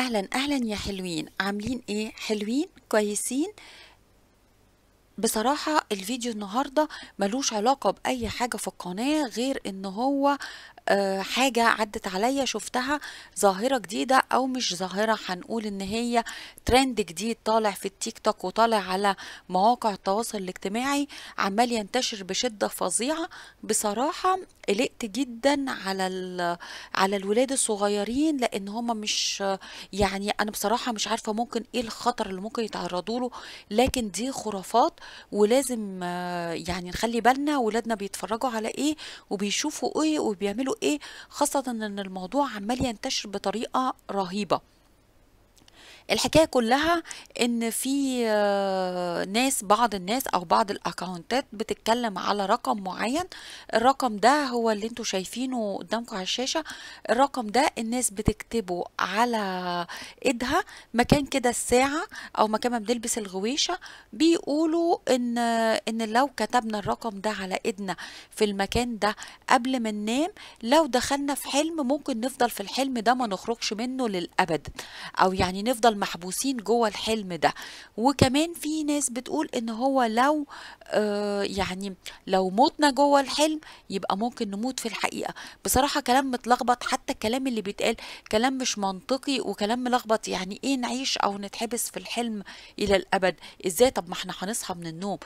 اهلا اهلا يا حلوين، عاملين ايه؟ حلوين كويسين؟ بصراحة الفيديو النهاردة ملوش علاقة بأي حاجة في القناة غير ان هو حاجة عدت عليا، شفتها ظاهرة جديدة او مش ظاهرة، هنقول ان هي ترند جديد طالع في التيك توك وطالع على مواقع التواصل الاجتماعي، عمال ينتشر بشدة فظيعة. بصراحة قلقت جدا على الولاد الصغيرين، لان هما مش، يعني انا بصراحة مش عارفة ممكن ايه الخطر اللي ممكن يتعرضوا له، لكن دي خرافات ولازم يعني نخلي بالنا ولادنا بيتفرجوا على ايه وبيشوفوا ايه وبيعملوا ايه، خاصة ان الموضوع عمال ينتشر بطريقة رهيبة. الحكاية كلها ان في ناس، بعض الناس او بعض الاكاونتات بتتكلم على رقم معين، الرقم ده هو اللي انتوا شايفينه قدامكم على الشاشة. الرقم ده الناس بتكتبه على ايدها مكان كده الساعة او مكان ما بنلبس الغويشة، بيقولوا ان لو كتبنا الرقم ده على ايدنا في المكان ده قبل ما ننام، لو دخلنا في حلم ممكن نفضل في الحلم ده ما نخرجش منه للابد، او يعني نفضل محبوسين جوه الحلم ده. وكمان في ناس بتقول ان هو لو يعني لو موتنا جوه الحلم يبقى ممكن نموت في الحقيقة. بصراحة كلام متلخبط، حتى الكلام اللي بيتقال كلام مش منطقي وكلام ملخبط. يعني ايه نعيش او نتحبس في الحلم الى الابد ازاي؟ طب ما احنا هنصحى من النوم،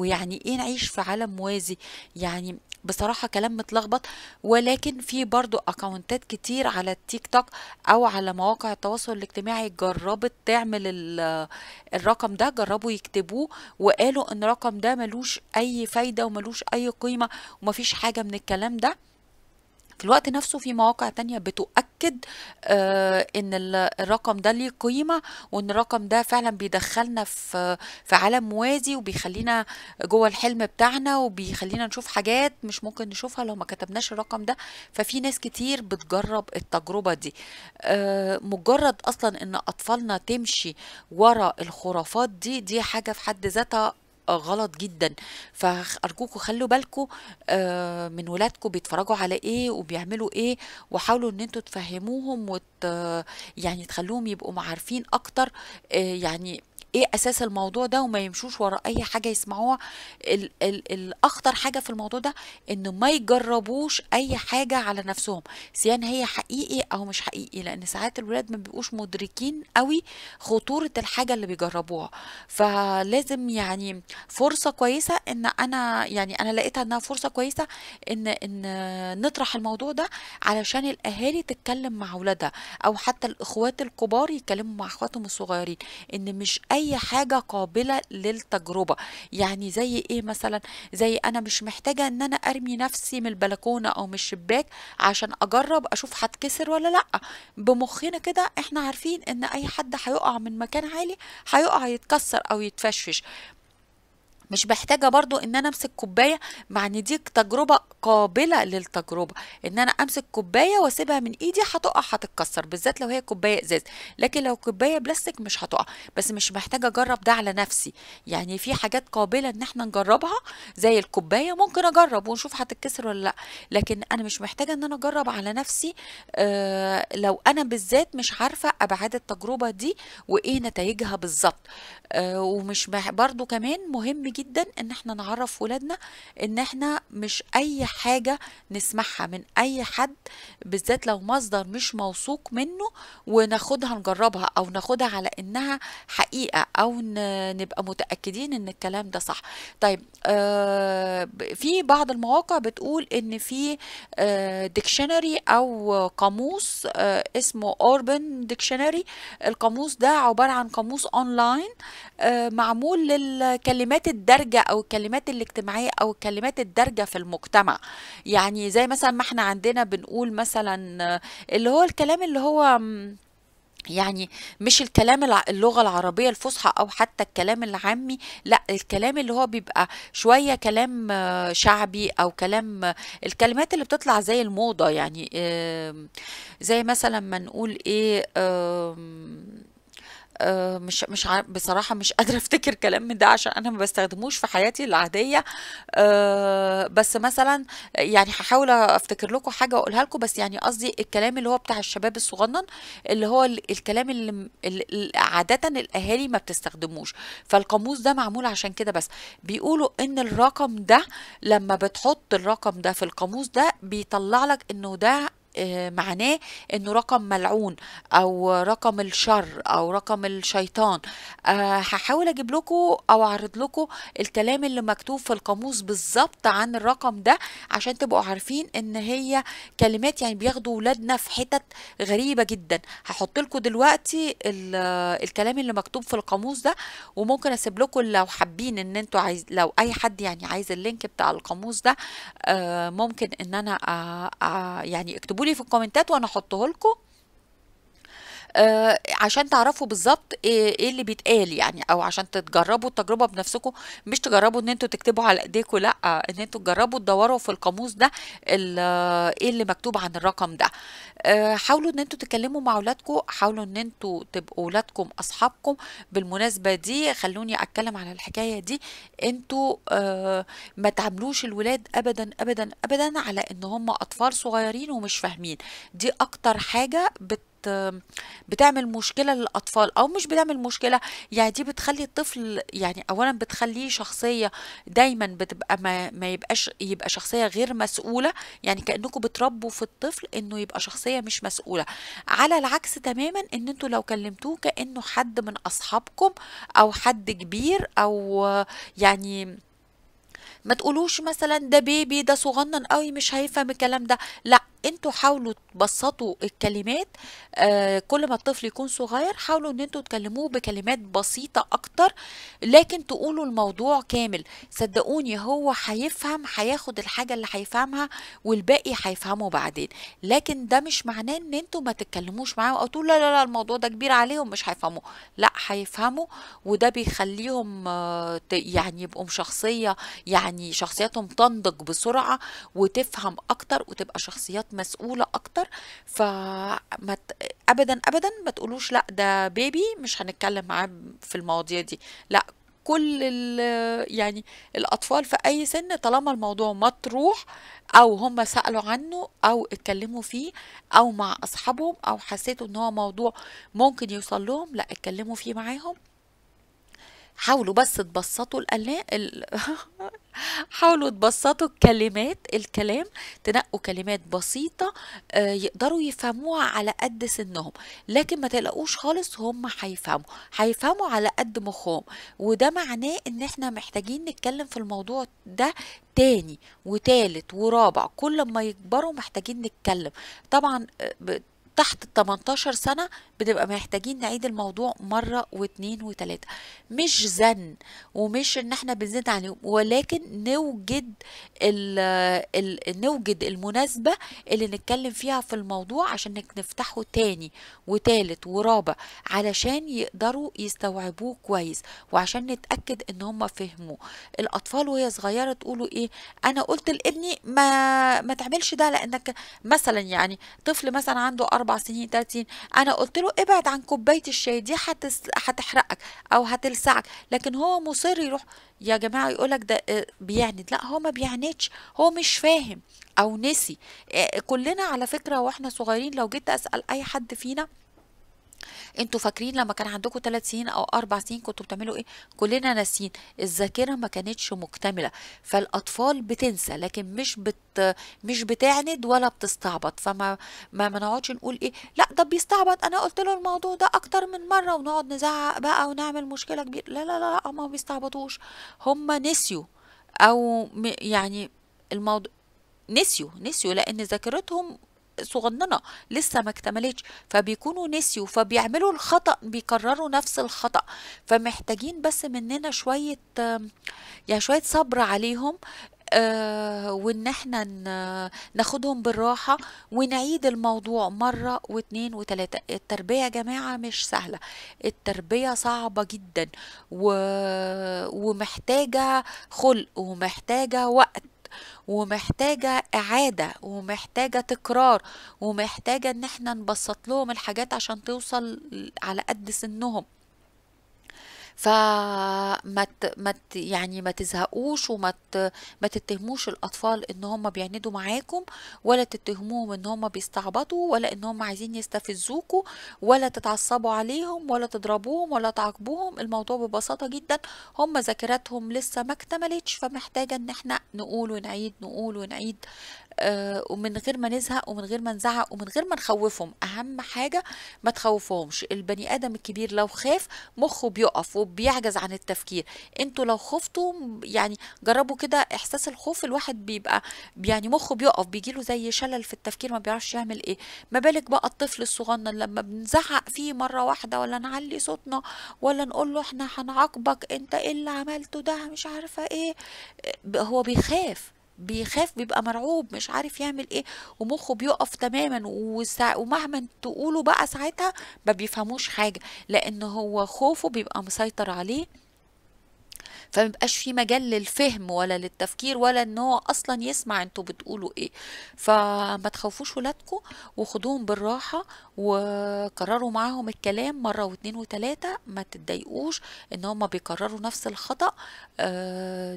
ويعني ايه نعيش في عالم موازي؟ يعني بصراحة كلام متلخبط. ولكن في برضو اكاونتات كتير على التيك توك او على مواقع التواصل الاجتماعي جربت تعمل الرقم ده، جربوا يكتبوه وقالوا ان الرقم ده ملوش اي فايدة وملوش اي قيمة ومفيش حاجة من الكلام ده. في الوقت نفسه في مواقع تانية بتؤكد ان الرقم ده ليه قيمة، وان الرقم ده فعلا بيدخلنا في عالم موازي وبيخلينا جوه الحلم بتاعنا وبيخلينا نشوف حاجات مش ممكن نشوفها لو ما كتبناش الرقم ده. ففي ناس كتير بتجرب التجربة دي. مجرد اصلا ان اطفالنا تمشي ورا الخرافات دي حاجة في حد ذاتها غلط جدا. فارجوكوا خلوا بالكوا من ولادكوا بيتفرجوا على ايه وبيعملوا ايه، وحاولوا ان انتوا تفهموهم يعني تخلوهم يبقوا عارفين اكتر يعني ايه اساس الموضوع ده، وما يمشوش ورا اي حاجه يسمعوها. الاخطر حاجه في الموضوع ده ان ما يجربوش اي حاجه على نفسهم، سواء هي حقيقي او مش حقيقي، لان ساعات الولاد ما بيبقوش مدركين قوي خطوره الحاجه اللي بيجربوها. فلازم يعني فرصه كويسه، ان انا يعني انا لقيتها انها فرصه كويسه ان نطرح الموضوع ده علشان الاهالي تتكلم مع اولادها، او حتى الاخوات الكبار يتكلموا مع اخواتهم الصغيرين ان مش اي حاجه قابله للتجربه. يعني زي ايه مثلا؟ زي انا مش محتاجه ان انا ارمي نفسي من البلكونه او من الشباك عشان اجرب اشوف هتكسر ولا لا. بمخنا كده احنا عارفين ان اي حد هيقع من مكان عالي هيقع يتكسر او يتفشفش. مش محتاجه برضو ان انا امسك كوبايه، مع ان دي تجربه قابله للتجربه، ان انا امسك كوبايه واسيبها من ايدي هتقع هتتكسر، بالذات لو هي كوبايه ازاز، لكن لو كوبايه بلاستيك مش هتقع. بس مش محتاجه اجرب ده على نفسي. يعني في حاجات قابله ان احنا نجربها زي الكوبايه، ممكن اجرب ونشوف هتتكسر ولا لا، لكن انا مش محتاجه ان انا اجرب على نفسي لو انا بالذات مش عارفه ابعاد التجربه دي وايه نتائجها بالظبط. ومش برضو كمان مهم جدا ان احنا نعرف ولادنا ان احنا مش اي حاجة نسمعها من اي حد، بالذات لو مصدر مش موثوق منه، وناخدها نجربها او ناخدها على انها حقيقة، او نبقى متأكدين ان الكلام ده صح. طيب في بعض المواقع بتقول ان في ديكشنري او قاموس اسمه اوربن ديكشنري. القاموس ده عبارة عن قاموس اونلاين معمول للكلمات الدارجة او الكلمات الاجتماعية او الكلمات الدارجة في المجتمع. يعني زي مثلا ما احنا عندنا بنقول مثلا اللي هو الكلام اللي هو يعني مش الكلام اللغة العربية الفصحى او حتى الكلام العامي، لا، الكلام اللي هو بيبقى شوية كلام شعبي، او كلام، الكلمات اللي بتطلع زي الموضة. يعني زي مثلا ما نقول ايه، مش عارف بصراحه، مش قادره افتكر كلام من ده عشان انا ما بستخدموش في حياتي العاديه. بس مثلا يعني هحاول افتكر لكم حاجه واقولها لكم، بس يعني قصدي الكلام اللي هو بتاع الشباب الصغنن، اللي هو الكلام اللي عاده الاهالي ما بتستخدموش، فالقاموس ده معمول عشان كده. بس بيقولوا ان الرقم ده لما بتحط الرقم ده في القاموس ده بيطلع لك انه ده معناه انه رقم ملعون او رقم الشر او رقم الشيطان. هحاول اجيب لكم او اعرض لكم الكلام اللي مكتوب في القاموس بالظبط عن الرقم ده عشان تبقوا عارفين ان هي كلمات يعني بياخدوا اولادنا في حتت غريبه جدا. هحط لكم دلوقتي الكلام اللي مكتوب في القاموس ده، وممكن اسيب لكم لو حابين ان انتوا لو اي حد يعني عايز اللينك بتاع القاموس ده ممكن ان انا يعني اكتبوا في الكومنتات وانا احطه لكم عشان تعرفوا بالظبط ايه اللي بيتقال يعني، او عشان تجربوا التجربه بنفسكم، مش تجربوا ان انتوا تكتبوا على ايديكم، لا ان انتوا تجربوا تدوروا في القاموس ده ايه اللي مكتوب عن الرقم ده. حاولوا ان انتوا تتكلموا مع اولادكم، حاولوا ان انتوا تبقوا اولادكم اصحابكم. بالمناسبه دي خلوني اتكلم على الحكايه دي، انتوا ما تعاملوش الولاد ابدا ابدا ابدا على ان هم اطفال صغيرين ومش فاهمين. دي اكتر حاجه بتعمل مشكلة للأطفال، أو مش بتعمل مشكلة يعني، دي بتخلي الطفل يعني أولا بتخليه شخصية دايما بتبقى ما يبقاش، يبقى شخصية غير مسؤولة، يعني كأنكم بتربوا في الطفل إنه يبقى شخصية مش مسؤولة. على العكس تماما إن أنتوا لو كلمتوه كأنه حد من أصحابكم أو حد كبير، أو يعني ما تقولوش مثلا ده بيبي ده صغنن قوي مش هيفهم الكلام ده، لا انتوا حاولوا تبسطوا الكلمات. كل ما الطفل يكون صغير حاولوا ان انتوا تكلموه بكلمات بسيطة اكتر، لكن تقولوا الموضوع كامل. صدقوني هو هيفهم، هياخد الحاجة اللي هيفهمها والباقي هيفهمه بعدين، لكن ده مش معناه ان انتوا ما تتكلموش معاهم او تقولوا لا لا لا الموضوع ده كبير عليهم مش هيفهموه، لا هيفهموا. وده بيخليهم يعني يبقوا شخصية، يعني شخصياتهم تنضج بسرعة وتفهم اكتر وتبقى شخصيات مسؤولة اكتر. ابدا ابدا ما تقولوش لا ده بيبي مش هنتكلم معاه في المواضيع دي، لا كل يعني الاطفال في اي سن طالما الموضوع مطروح او هم سألوا عنه او اتكلموا فيه او مع اصحابهم او حسيتوا ان هو موضوع ممكن يوصل لهم، لا اتكلموا فيه معاهم. حاولوا بس تبسطوا حاولوا تبسطوا الكلمات، الكلام تنقوا كلمات بسيطة يقدروا يفهموها على قد سنهم، لكن ما تقلقوش خالص هم هيفهموا على قد مخهم. وده معناه ان احنا محتاجين نتكلم في الموضوع ده تاني وتالت ورابع، كل ما يكبروا محتاجين نتكلم. طبعا تحت ال 18 سنة بنبقى محتاجين نعيد الموضوع مرة واتنين وتلاتة، مش زن ومش ان احنا بنزيد عليهم، ولكن نوجد المناسبة اللي نتكلم فيها في الموضوع عشان نفتحه تاني وتالت ورابع، علشان يقدروا يستوعبوه كويس وعشان نتأكد ان هم فهموه. الاطفال وهي صغيرة تقولوا ايه، انا قلت لابني ما تعملش ده، لانك مثلا يعني طفل مثلا عنده 4 سنين 3 سنين، انا قلت له ابعد عن كوبايه الشاي دي هتحرقك او هتلسعك، لكن هو مصر يروح يا جماعه يقولك ده بيعند، لا هو ما بيعندش، هو مش فاهم او نسي. كلنا على فكره واحنا صغيرين لو جيت اسال اي حد فينا انتوا فاكرين لما كان عندكم 3 سنين او 4 سنين كنتوا بتعملوا ايه، كلنا ناسيين، الذاكره ما كانتش مكتمله، فالاطفال بتنسى لكن مش بتعند ولا بتستعبط. فما ما نقعدش نقول ايه لا ده بيستعبط، انا قلت له الموضوع ده اكتر من مره، ونقعد نزعق بقى ونعمل مشكله كبيره، لا لا لا لا ما بيستعبطوش، هم نسيوا او يعني الموضوع نسيوا لان ذاكرتهم صغننه لسه ما اكتملتش، فبيكونوا نسيوا فبيعملوا الخطأ، بيكرروا نفس الخطأ. فمحتاجين بس مننا شويه يعني شويه صبر عليهم، وان احنا ناخدهم بالراحه ونعيد الموضوع مره واتنين وتلاته. التربيه يا جماعه مش سهله، التربيه صعبه جدا ومحتاجه خلق ومحتاجه وقت ومحتاجة إعادة ومحتاجة تكرار ومحتاجة إن احنا نبسط لهم الحاجات عشان توصل على قد سنهم. فما يعني ما تزهقوش وما ما تتهموش الاطفال ان هم بيعندوا معاكم، ولا تتهموهم ان هم بيستعبطوا، ولا ان هم عايزين يستفزوكوا، ولا تتعصبوا عليهم، ولا تضربوهم، ولا تعاقبوهم. الموضوع ببساطه جدا، هم ذاكرتهم لسه ما اكتملتش، فمحتاجه ان احنا نقول ونعيد نقول ونعيد ومن غير ما نزهق ومن غير ما نزعق ومن غير ما نخوفهم. اهم حاجه ما تخوفهمش. البني ادم الكبير لو خاف مخه بيقف وبيعجز عن التفكير. انتوا لو خفتوا يعني جربوا كده احساس الخوف، الواحد بيبقى يعني مخه بيقف، بيجيله زي شلل في التفكير، ما بيعرفش يعمل ايه. ما بالك بقى الطفل الصغنن لما بنزعق فيه مره واحده، ولا نعلي صوتنا، ولا نقول له احنا هنعاقبك، انت ايه اللي عملته ده، مش عارفه ايه، هو بيخاف بيبقى مرعوب، مش عارف يعمل ايه، ومخه بيقف تماما. ومهما تقوله بقى ساعتها ما بيفهموش حاجه، لان هو خوفه بيبقى مسيطر عليه، فمبقاش في مجال للفهم ولا للتفكير ولا ان هو اصلا يسمع انتوا بتقولوا ايه. فما تخوفوش ولادكم، وخدوهم بالراحه، وكرروا معاهم الكلام مره واثنين وثلاثه، ما تتضايقوش ان هم بيكرروا نفس الخطا.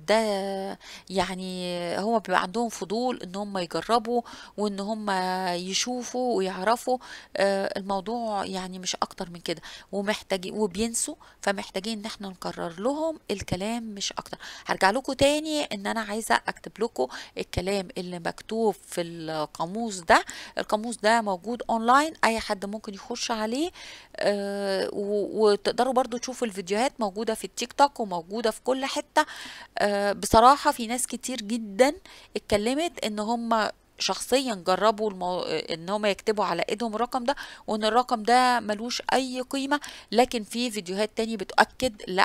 ده يعني هو بيبقى عندهم فضول ان هم يجربوا وان هم يشوفوا ويعرفوا. الموضوع يعني مش اكتر من كده، ومحتاجين وبينسوا، فمحتاجين ان احنا نكرر لهم الكلام مش اكتر. هرجع لكم تاني ان انا عايزه اكتب لكم الكلام اللي مكتوب في القاموس ده. القاموس ده موجود اونلاين، اي حد ممكن يخش عليه، وتقدروا برضو تشوفوا الفيديوهات، موجوده في التيك توك وموجوده في كل حته. بصراحه في ناس كتير جدا اتكلمت ان هم شخصيا جربوا ان هم يكتبوا على ايدهم الرقم ده، وان الرقم ده ملوش اي قيمه، لكن في فيديوهات تاني بتؤكد لا،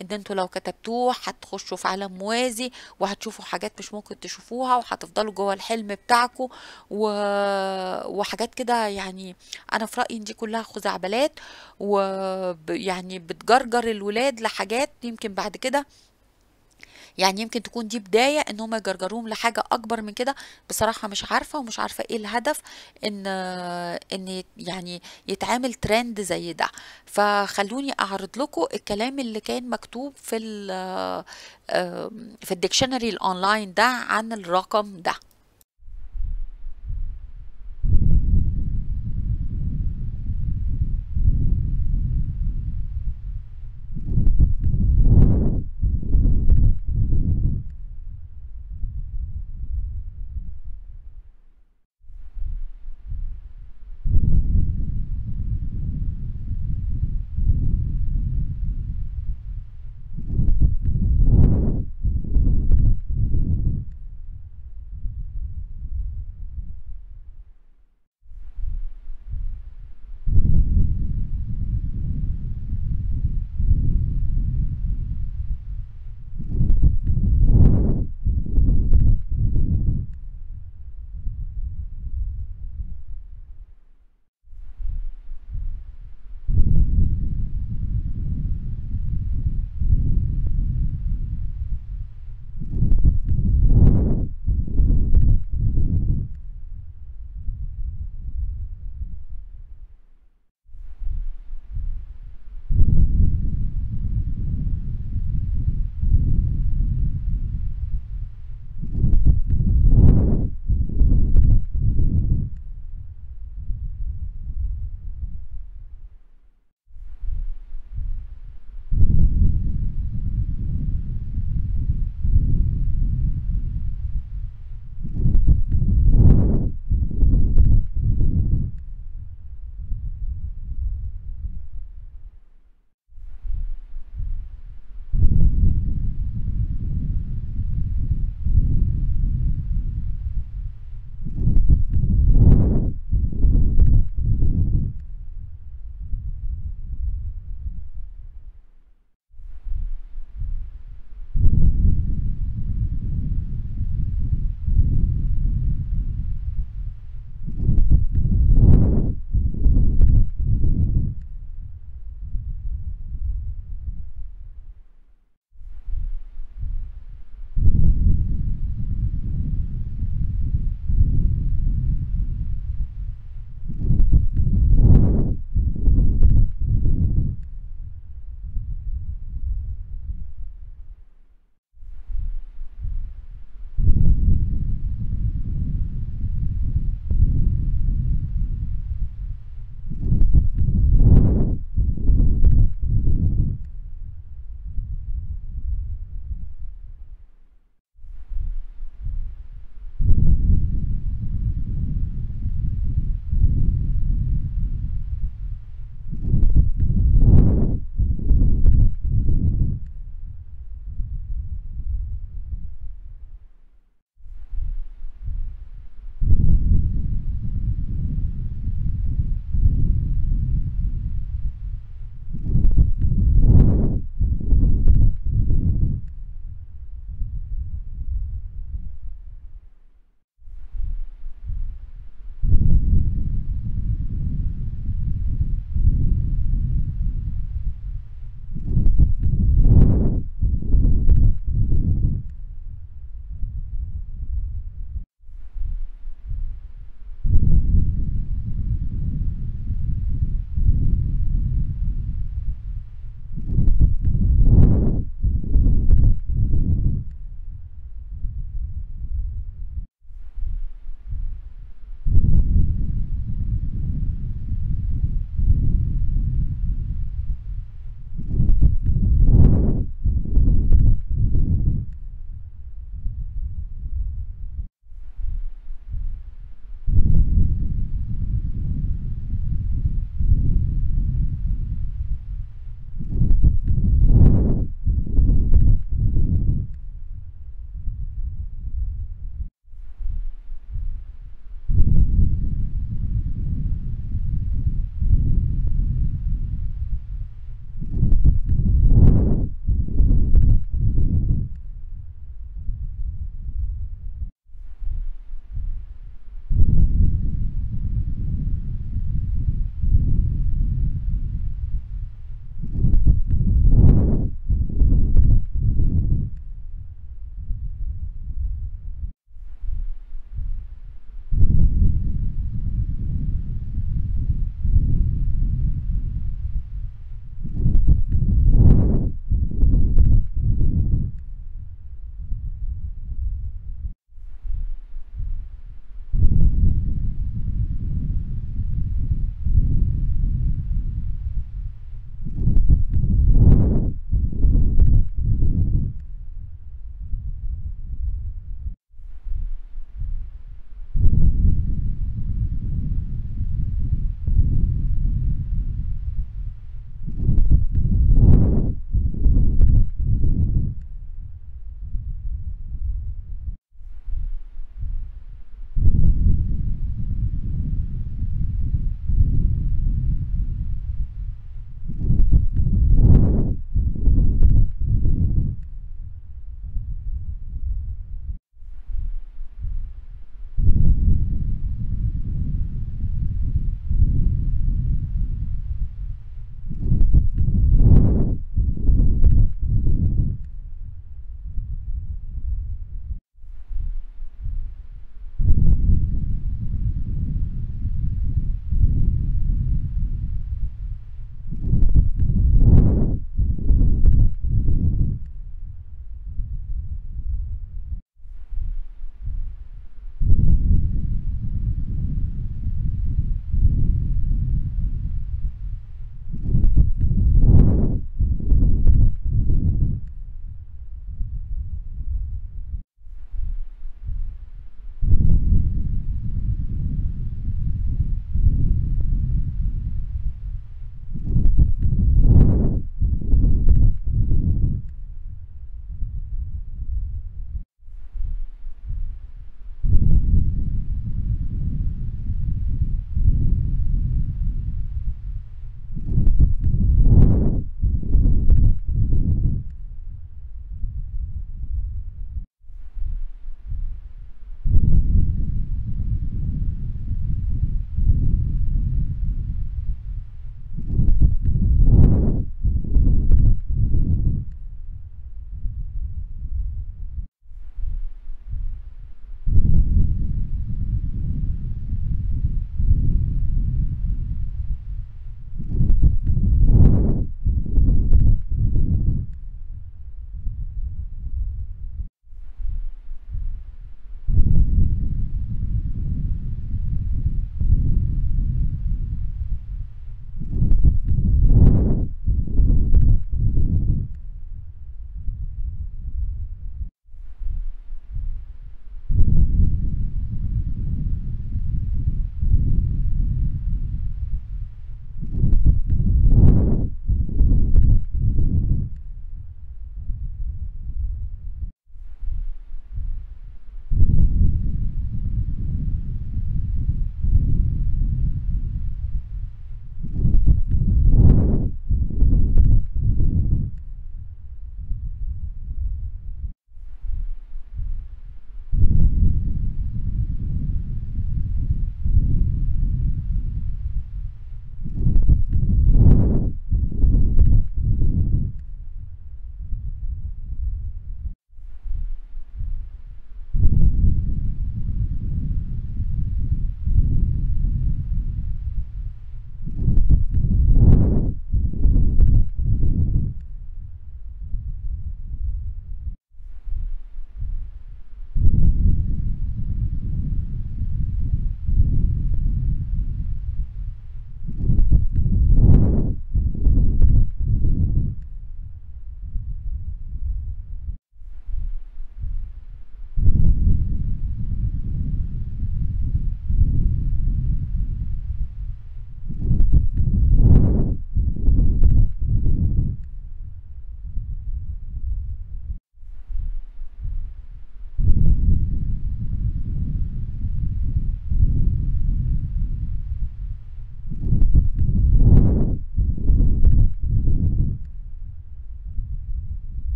ان انتوا لو كتبتوه هتخشوا في عالم موازي، وهتشوفوا حاجات مش ممكن تشوفوها، وهتفضلوا جوه الحلم بتاعكم وحاجات كده. يعني انا في رايي ان دي كلها خزعبلات، ويعني بتجرجر الولاد لحاجات يمكن بعد كده، يعني يمكن تكون دي بداية ان هم يجرجروهم لحاجة اكبر من كده. بصراحة مش عارفة، ومش عارفة ايه الهدف ان يعني يتعامل ترند زي ده. فخلوني اعرض لكم الكلام اللي كان مكتوب في الديكشنري الاونلاين ده عن الرقم ده.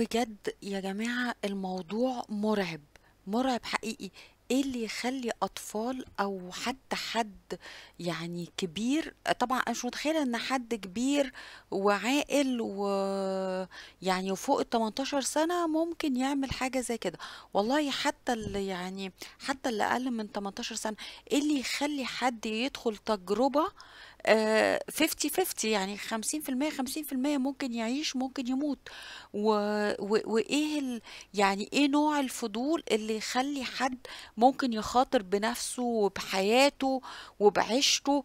بجد يا جماعة الموضوع مرعب مرعب حقيقي. ايه اللي يخلي اطفال او حتى حد يعني كبير، طبعا انا مش متخيله ان حد كبير وعاقل ويعني وفوق ال 18 سنه ممكن يعمل حاجه زي كده، والله حتى اللي يعني حتى اللي اقل من 18 سنه. ايه اللي يخلي حد يدخل تجربه 50-50 يعني 50% ممكن يعيش ممكن يموت، وايه يعني ايه نوع الفضول اللي يخلي حد ممكن يخاطر بنفسه وبحياته وبعيشته؟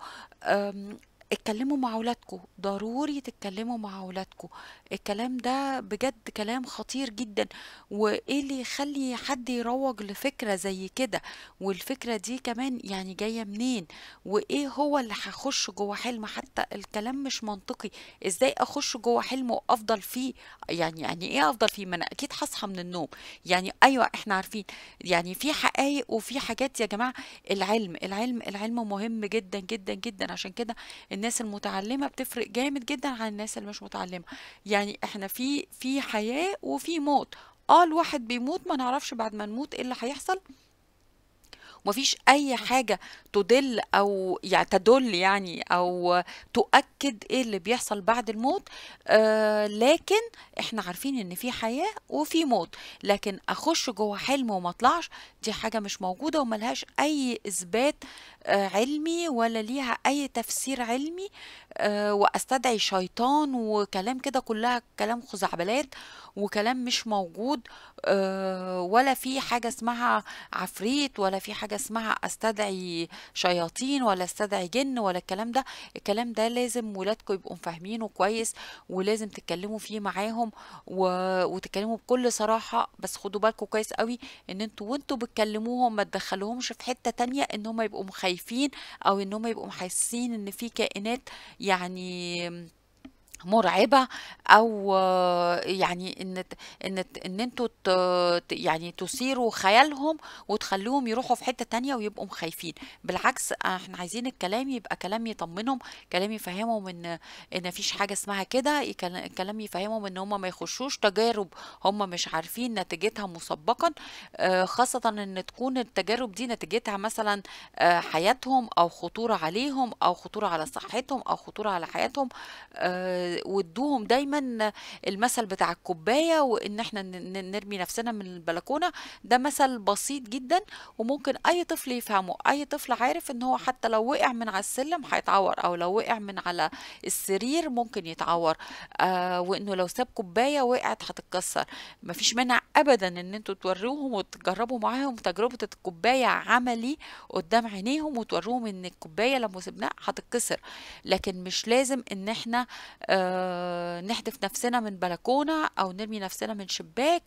اتكلموا مع اولادكم، ضروري تتكلموا مع اولادكم، الكلام ده بجد كلام خطير جدا. وايه اللي يخلي حد يروج لفكره زي كده، والفكره دي كمان يعني جايه منين، وايه هو اللي هخش جوه حلم؟ حتى الكلام مش منطقي، ازاي اخش جوه حلم وافضل فيه؟ يعني ايه افضل فيه؟ ما انا اكيد هصحى من النوم. يعني ايوه احنا عارفين يعني في حقائق وفي حاجات يا جماعه. العلم مهم جدا جدا جدا، عشان كده الناس المتعلمة بتفرق جامد جدا عن الناس اللي مش متعلمة. يعني احنا في حياة وفي موت، الواحد بيموت ما نعرفش بعد ما نموت ايه اللي هيحصل، مفيش اي حاجة تدل او يعني تدل يعني او تؤكد ايه اللي بيحصل بعد الموت، لكن احنا عارفين ان في حياة وفي موت. لكن اخش جوه حلم وما اطلعش، دي حاجة مش موجودة وملهاش اي اثبات علمي ولا ليها اي تفسير علمي، واستدعي شيطان وكلام كده، كلها كلام خزعبلات وكلام مش موجود، ولا في حاجة اسمها عفريت، ولا في حاجة اسمها استدعي شياطين، ولا استدعي جن، ولا الكلام ده. الكلام ده لازم ولادكم يبقوا فاهمينه كويس، ولازم تتكلموا فيه معاهم وتتكلموا بكل صراحة. بس خدوا بالكم كويس قوي ان انتوا وانتوا بتكلموهم ما تدخلوهمش في حتة تانية ان هم يبقوا مخايفين او ان هم يبقوا محسين ان في كائنات يعني مرعبة، او يعني ان انتوا يعني تثيروا خيالهم وتخلوهم يروحوا في حتة تانية ويبقوا مخايفين. بالعكس احنا عايزين الكلام يبقى كلام يطمنهم، كلام يفهمهم ان مفيش حاجة اسمها كده، كلام يفهمهم ان هم ما يخشوش تجارب هم مش عارفين نتيجتها مسبقا، خاصة ان تكون التجارب دي نتيجتها مثلا حياتهم، او خطورة عليهم، او خطورة على صحتهم، او خطورة على حياتهم. وادوهم دايما المثل بتاع الكوبايه وان احنا نرمي نفسنا من البلكونه، ده مثل بسيط جدا وممكن اي طفل يفهمه. اي طفل عارف ان هو حتى لو وقع من على السلم هيتعور، او لو وقع من على السرير ممكن يتعور، وانه لو ساب كوبايه وقعت هتتكسر. مفيش مانع ابدا ان انتوا توروهم وتجربوا معاهم تجربه الكوبايه عملي قدام عينيهم، وتوروهم ان الكوبايه لما سبناها هتتكسر. لكن مش لازم ان احنا نحدف نفسنا من بلكونة، او نرمي نفسنا من شباك،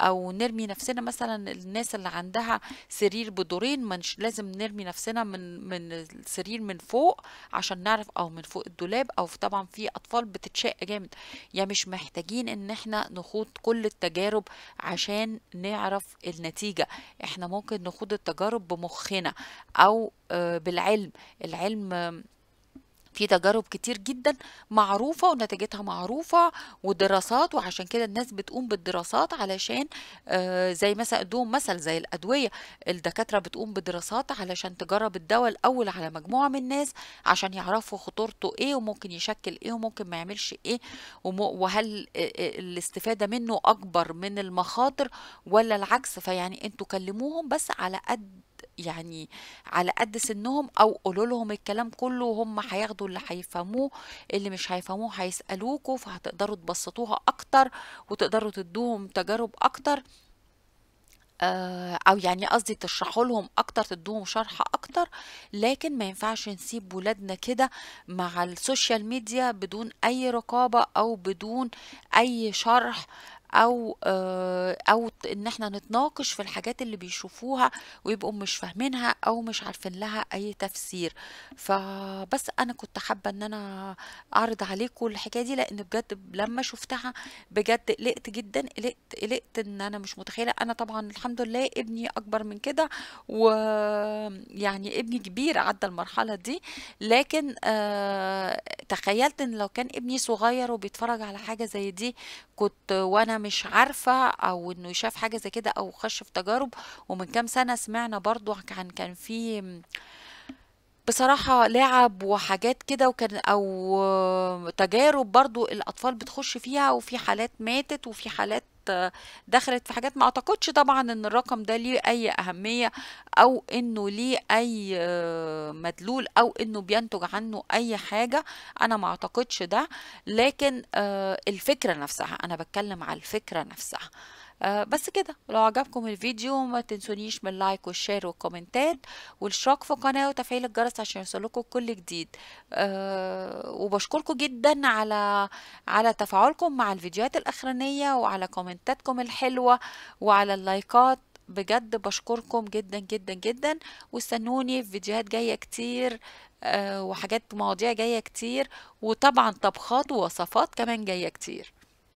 او نرمي نفسنا مثلا الناس اللي عندها سرير بدورين مش لازم نرمي نفسنا من السرير من فوق عشان نعرف، او من فوق الدولاب، او طبعا في اطفال بتتشق جامد. يعني مش محتاجين ان احنا نخوض كل التجارب عشان نعرف النتيجة، احنا ممكن نخوض التجارب بمخنا او بالعلم. العلم في تجارب كتير جدا معروفة ونتيجتها معروفة ودراسات، وعشان كده الناس بتقوم بالدراسات، علشان زي مثلا ادوهم مثل زي الأدوية، الدكاترة بتقوم بالدراسات علشان تجرب الدواء الأول على مجموعة من الناس عشان يعرفوا خطورته ايه، وممكن يشكل ايه، وممكن ما يعملش ايه، وهل الاستفادة منه أكبر من المخاطر ولا العكس. فيعني انتوا كلموهم بس على قد يعني على قد سنهم، او قولوا لهم الكلام كله وهم هياخدوا اللي هيفهموه، اللي مش هيفهموه هيسألوكوا، فهتقدروا تبسطوها اكتر وتقدروا تدوهم تجارب اكتر، او يعني قصدي تشرحوا لهم اكتر، تدوهم شرح اكتر. لكن ما ينفعش نسيب ولادنا كده مع السوشيال ميديا بدون اي رقابة او بدون اي شرح، او ان احنا نتناقش في الحاجات اللي بيشوفوها ويبقوا مش فاهمينها او مش عارفين لها اي تفسير. فبس انا كنت حابه ان انا اعرض عليكم الحكايه دي، لان بجد لما شفتها بجد قلقت جدا، قلقت ان انا مش متخيله. انا طبعا الحمد لله ابني اكبر من كده، ويعني ابني كبير عدى المرحله دي، لكن تخيلت ان لو كان ابني صغير وبيتفرج على حاجه زي دي، كنت وانا مش عارفه، او انه شاف حاجه زي كده او خش في تجارب. ومن كام سنه سمعنا برضو كان في بصراحه لعب وحاجات كده، وكان او تجارب برضو الاطفال بتخش فيها، وفي حالات ماتت وفي حالات دخلت في حاجات. ما اعتقدش طبعا ان الرقم ده ليه اي اهمية او انه ليه اي مدلول او انه بينتج عنه اي حاجة، انا ما اعتقدش ده. لكن الفكرة نفسها، انا بتكلم على الفكرة نفسها بس كده. لو عجبكم الفيديو ما تنسونيش من اللايك والشير والكومنتات والاشتراك في القناة وتفعيل الجرس عشان يوصلكم كل جديد. وبشكركم جدا على تفاعلكم مع الفيديوهات الاخرانية وعلى كومنتاتكم الحلوة وعلى اللايكات، بجد بشكركم جدا جدا جدا. واستنوني في فيديوهات جاية كتير وحاجات مواضيع جاية كتير، وطبعا طبخات ووصفات كمان جاية كتير.